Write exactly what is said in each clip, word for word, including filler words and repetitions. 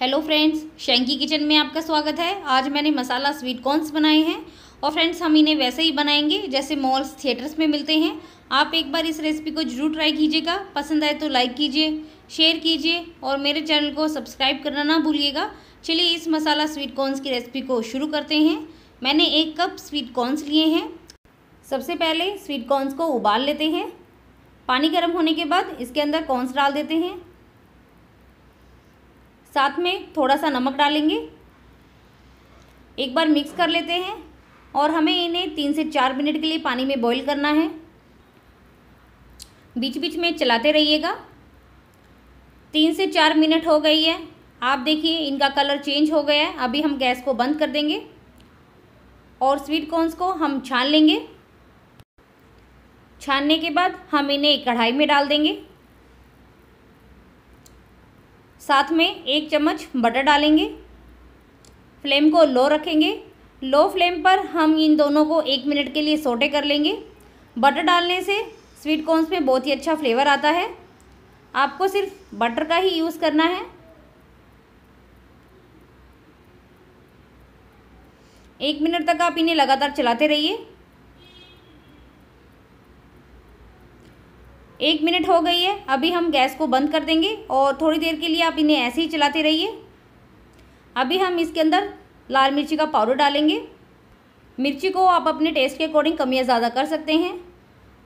Hello friends, Shanky kitchen में आपका स्वागत है। आज मैंने मसाला स्वीट कॉर्न्स बनाए हैं और फ्रेंड्स हम इन्हें वैसे ही बनाएंगे जैसे मॉल्स थिएटर्स में मिलते हैं। आप एक बार इस रेसिपी को जरूर ट्राई कीजिएगा। पसंद आए तो लाइक कीजिए, शेयर कीजिए और मेरे चैनल को सब्सक्राइब करना ना भूलिएगा। चलिए इस मसाला स्वीट कॉर्न्स की रेसिपी को शुरू करते हैं। मैंने एक कप स्वीट कॉर्न्स लिए हैं। सबसे पहले स्वीट कॉर्न्स को उबाल लेते हैं। पानी गर्म होने के बाद इसके अंदर कॉर्न्स डाल देते हैं। साथ में थोड़ा सा नमक डालेंगे। एक बार मिक्स कर लेते हैं और हमें इन्हें तीन से चार मिनट के लिए पानी में बॉईल करना है। बीच बीच में चलाते रहिएगा। तीन से चार मिनट हो गई है। आप देखिए इनका कलर चेंज हो गया है। अभी हम गैस को बंद कर देंगे और स्वीट कॉर्न्स को हम छान लेंगे। छानने के बाद हम इन्हें कढ़ाई में डाल देंगे। साथ में एक चम्मच बटर डालेंगे। फ्लेम को लो रखेंगे। लो फ्लेम पर हम इन दोनों को एक मिनट के लिए सोटे कर लेंगे। बटर डालने से स्वीट कॉर्न्स में बहुत ही अच्छा फ्लेवर आता है। आपको सिर्फ बटर का ही यूज़ करना है। एक मिनट तक आप इन्हें लगातार चलाते रहिए। एक मिनट हो गई है। अभी हम गैस को बंद कर देंगे और थोड़ी देर के लिए आप इन्हें ऐसे ही चलाते रहिए। अभी हम इसके अंदर लाल मिर्ची का पाउडर डालेंगे। मिर्ची को आप अपने टेस्ट के अकॉर्डिंग कम या ज़्यादा कर सकते हैं।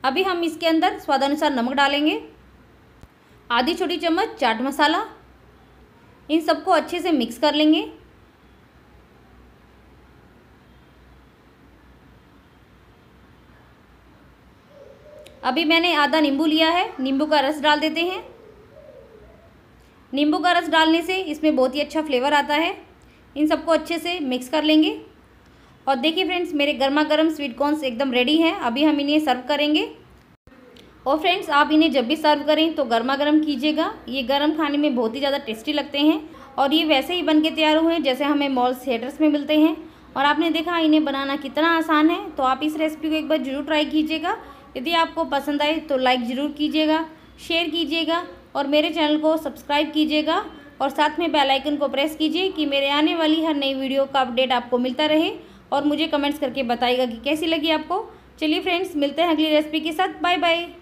अभी हम इसके अंदर स्वादानुसार नमक डालेंगे। आधी छोटी चम्मच चाट मसाला। इन सबको अच्छे से मिक्स कर लेंगे। अभी मैंने आधा नींबू लिया है। नींबू का रस डाल देते हैं। नींबू का रस डालने से इसमें बहुत ही अच्छा फ्लेवर आता है। इन सबको अच्छे से मिक्स कर लेंगे। और देखिए फ्रेंड्स, मेरे गर्मा गर्म स्वीट कॉर्न्स एकदम रेडी हैं। अभी हम इन्हें सर्व करेंगे। और फ्रेंड्स, आप इन्हें जब भी सर्व करें तो गर्मा गर्म कीजिएगा। ये गर्म खाने में बहुत ही ज़्यादा टेस्टी लगते हैं और ये वैसे ही बन के तैयार हुए हैं जैसे हमें मॉल थिएटर्स में मिलते हैं। और आपने देखा इन्हें बनाना कितना आसान है। तो आप इस रेसिपी को एक बार जरूर ट्राई कीजिएगा। यदि आपको पसंद आए तो लाइक ज़रूर कीजिएगा, शेयर कीजिएगा और मेरे चैनल को सब्सक्राइब कीजिएगा और साथ में बेल आइकन को प्रेस कीजिए कि मेरे आने वाली हर नई वीडियो का अपडेट आपको मिलता रहे। और मुझे कमेंट्स करके बताइएगा कि कैसी लगी आपको। चलिए फ्रेंड्स, मिलते हैं अगली रेसिपी के साथ। Bye bye.